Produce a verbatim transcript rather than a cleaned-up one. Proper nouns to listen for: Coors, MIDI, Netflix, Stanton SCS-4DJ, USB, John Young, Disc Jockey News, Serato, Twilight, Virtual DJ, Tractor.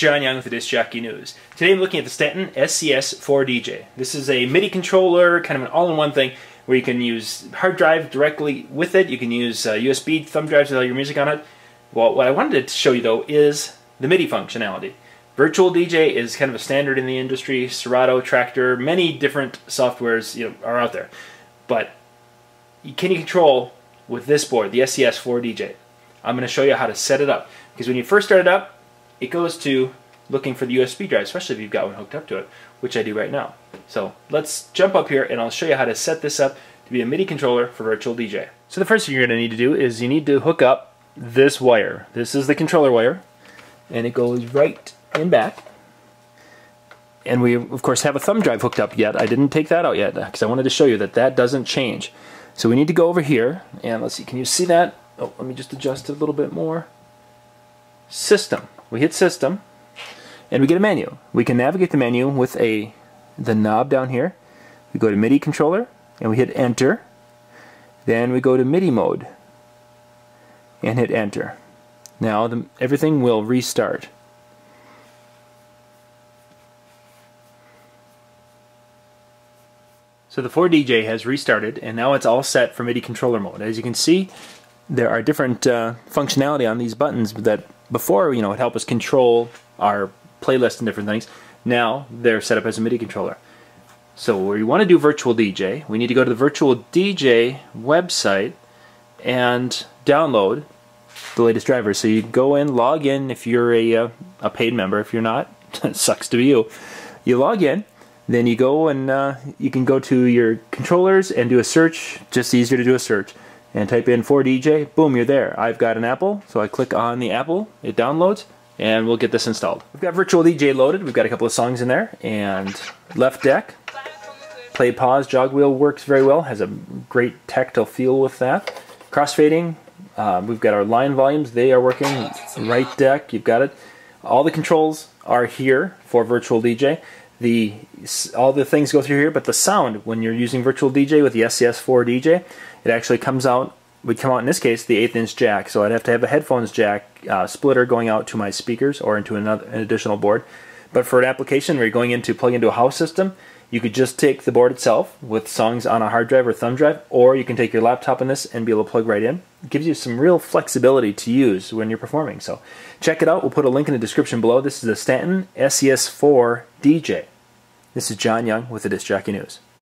John Young with the Disc Jockey News. Today I'm looking at the Stanton S C S four D J. This is a MIDI controller, kind of an all-in-one thing, where you can use hard drive directly with it. You can use uh, U S B thumb drives with all your music on it. Well, what I wanted to show you though is the MIDI functionality. Virtual D J is kind of a standard in the industry. Serato, Tractor, many different softwares you know, are out there. But can you control with this board, the S C S four D J? I'm going to show you how to set it up. Because when you first start it up, it goes to looking for the U S B drive, especially if you've got one hooked up to it, which I do right now. So let's jump up here and I'll show you how to set this up to be a MIDI controller for Virtual D J. So the first thing you're going to need to do is you need to hook up this wire. This is the controller wire, and it goes right in back. And we, of course, have a thumb drive hooked up yet. I didn't take that out yet because I wanted to show you that that doesn't change. So we need to go over here, and let's see, can you see that? Oh, let me just adjust it a little bit more. System. We hit System, and we get a menu. We can navigate the menu with a the knob down here. We go to MIDI controller, and we hit Enter. Then we go to MIDI mode, and hit Enter. Now the, everything will restart. So the four D J has restarted, and now it's all set for MIDI controller mode. As you can see, there are different uh, functionality on these buttons that before, you know, it helped us control our playlist and different things. Now they're set up as a MIDI controller. So we want to do Virtual D J. We need to go to the Virtual D J website and download the latest drivers. So you go in, log in if you're a, uh, a paid member. If you're not, it sucks to be you. You log in, then you go and uh, you can go to your controllers and do a search. Just easier to do a search. And type in four D J, boom, you're there. I've got an Apple, so I click on the Apple, it downloads, and we'll get this installed. We've got Virtual D J loaded, we've got a couple of songs in there, and left deck, play, pause, jog wheel works very well, has a great tactile feel with that. Crossfading, uh, we've got our line volumes, they are working. Right deck, you've got it. All the controls are here for Virtual D J. The, all the things go through here, but the sound, when you're using Virtual D J with the S C S four D J, it actually comes out, would come out in this case, the eighth inch jack. So I'd have to have a headphones jack uh, splitter going out to my speakers or into another, an additional board. But for an application where you're going in to plug into a house system, you could just take the board itself with songs on a hard drive or thumb drive, or you can take your laptop in this and be able to plug right in. It gives you some real flexibility to use when you're performing. So check it out. We'll put a link in the description below. This is the Stanton S C S four D J. This is John Young with the Disc Jockey News.